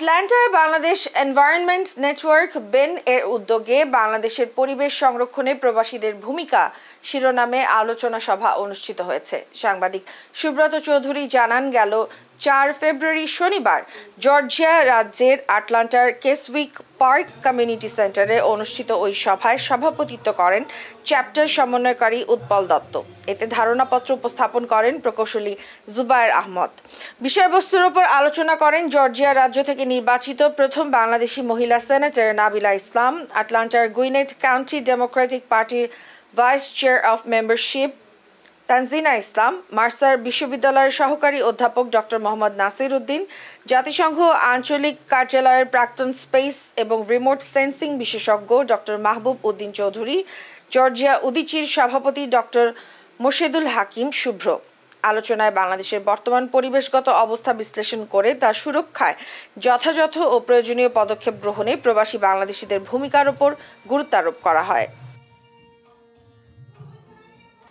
আটলান্টায় Bangladesh environment network BEN এর উদ্যোগে বাংলাদেশের পরিবেশ সংরক্ষণে প্রবাসীদের ভূমিকা শিরোনামে আলোচনা সভা অনুষ্ঠিত হয়েছে। সাংবাদিক সুব্রত চৌধুরী জানান, গেল 4 ফেব্রুয়ারি শনিবার জর্জিয়া রাজ্যের আটলান্টার কেসউইক পার্ক কমিউনিটি সেন্টারে অনুষ্ঠিত ওই সভায় সভাপতিত্ব করেন চ্যাপ্টার সমন্বয়কারী উৎপল দত্ত। এতে ধারণাপত্র উপস্থাপন করেন প্রকৌশলী জুবায়ের আহমদ। বিষয়বস্তুর উপর আলোচনা করেন জর্জিয়া রাজ্য থেকে নির্বাচিত প্রথম বাংলাদেশি মহিলা সেনেটর নাবিলা ইসলাম, আটলান্টার গুইনেট কাউন্টি ডেমোক্রেটিক পার্টির vice chair of membership Tanzina Islam, Mercer বিশ্ববিদ্যালয়ের সহকারী অধ্যাপক ডক্টর মোহাম্মদ নাসির উদ্দিন, জাতিসংঘ আঞ্চলিক কার্যালয়ের প্রাক্তন স্পেস এবং রিমোট সেন্সিং বিশেষজ্ঞ ডক্টর মাহবুব উদ্দিন চৌধুরী, জর্জিয়া উদিচির সভাপতি ডক্টর মোশেদুল হাকিম শুভ্র। আলোচনায় বাংলাদেশের বর্তমান পরিবেশগত অবস্থা বিশ্লেষণ করে তা সুরক্ষায় যথাযথ ও প্রয়োজনীয় পদক্ষেপ গ্রহণে প্রবাসী বাংলাদেশিদের ভূমিকার ওপর গুরুত্বারোপ করা হয়।